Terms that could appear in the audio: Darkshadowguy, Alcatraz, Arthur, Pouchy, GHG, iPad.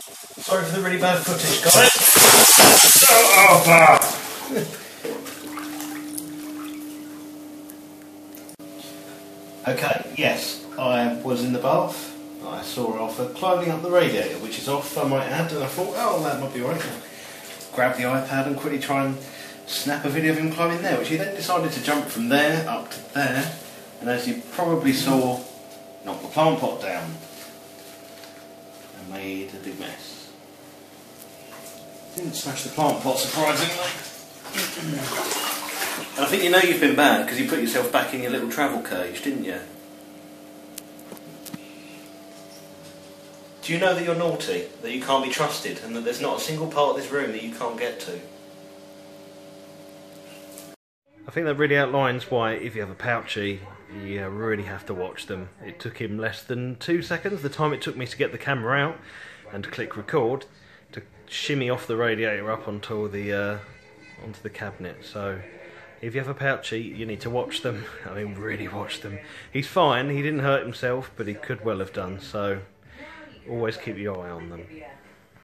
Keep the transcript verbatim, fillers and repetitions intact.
Sorry for the really bad footage, guys. Oh, bath! Okay, yes, I was in the bath. I saw Arthur climbing up the radiator, which is off, I might add, and I thought, oh, that might be alright. Grab the iPad and quickly try and snap a video of him climbing there, which he then decided to jump from there up to there, and as you probably saw, knocked the plant pot down and made a big mess. Didn't smash the plant pot, surprisingly. I think you know you've been bad because you put yourself back in your little travel cage, didn't you? Do you know that you're naughty, that you can't be trusted, and that there's not a single part of this room that you can't get to? I think that really outlines why, if you have a Pouchy, you really have to watch them. It took him less than two seconds, the time it took me to get the camera out and to click record, to shimmy off the radiator up onto the, uh, onto the cabinet. So, if you have a Pouchy, you need to watch them. I mean, really watch them. He's fine, he didn't hurt himself, but he could well have done, so always keep your eye on them.